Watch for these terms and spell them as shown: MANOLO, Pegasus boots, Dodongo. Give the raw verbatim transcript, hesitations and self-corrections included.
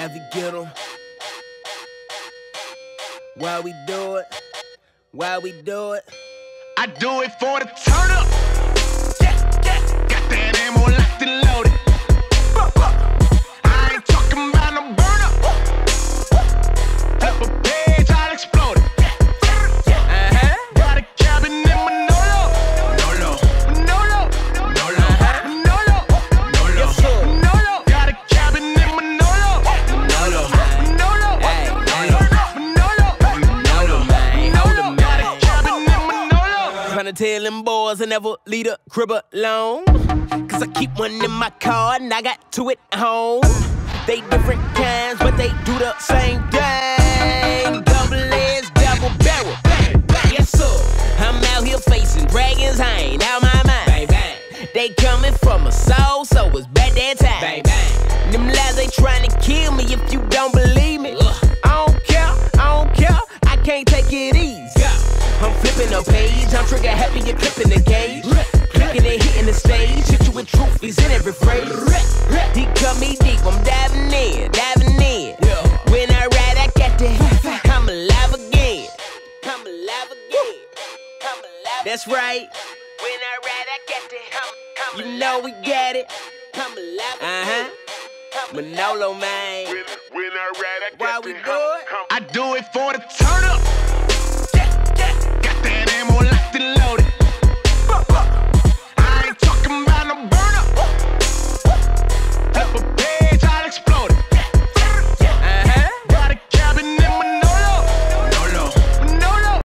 navigate them. Why we do it? Why we do it? I do it for the turn up. Yeah, yeah. Got that ammo locked and loaded. Buh, buh. I ain't talking about no burn up. Up a page, I'll explode it. Yeah, yeah, yeah. Uh-huh. Got a cabin in Manolo. Manolo. Manolo. Manolo. Manolo. Manolo. Manolo. Got a cabin in Manolo. Manolo. Manolo. Manolo. Manolo. Manolo. Got a cabin in Manolo. Tryna tell them boys I never leave a crib alone. Cause I keep one in my car and I got two at home. They different kinds, but they do the same thing. Double edge, double barrel. Bang, bang. Yes, sir. I'm out here facing dragons. I ain't out my mind. Bang, bang. They coming from a soul, so it's back that time. Bang, bang. Them lies they trying to kill me if you don't believe me. Ugh. I don't care, I don't care. I can't take it easy. Yeah. I'm flipping a page. I'm trigger happy. You're clipping the gauge. Clicking and hitting the stage. Hit you with truth. He's in every phrase. He cut me deep. I'm diving in, diving in. When I ride, I got that. I'm alive again. I'm alive again. I'm alive. That's right. When I ride, I got that. You know we got it. I'm alive. Uh huh. Manolo, man. When I ride, I got that. Why we do it? I do it for the turn up.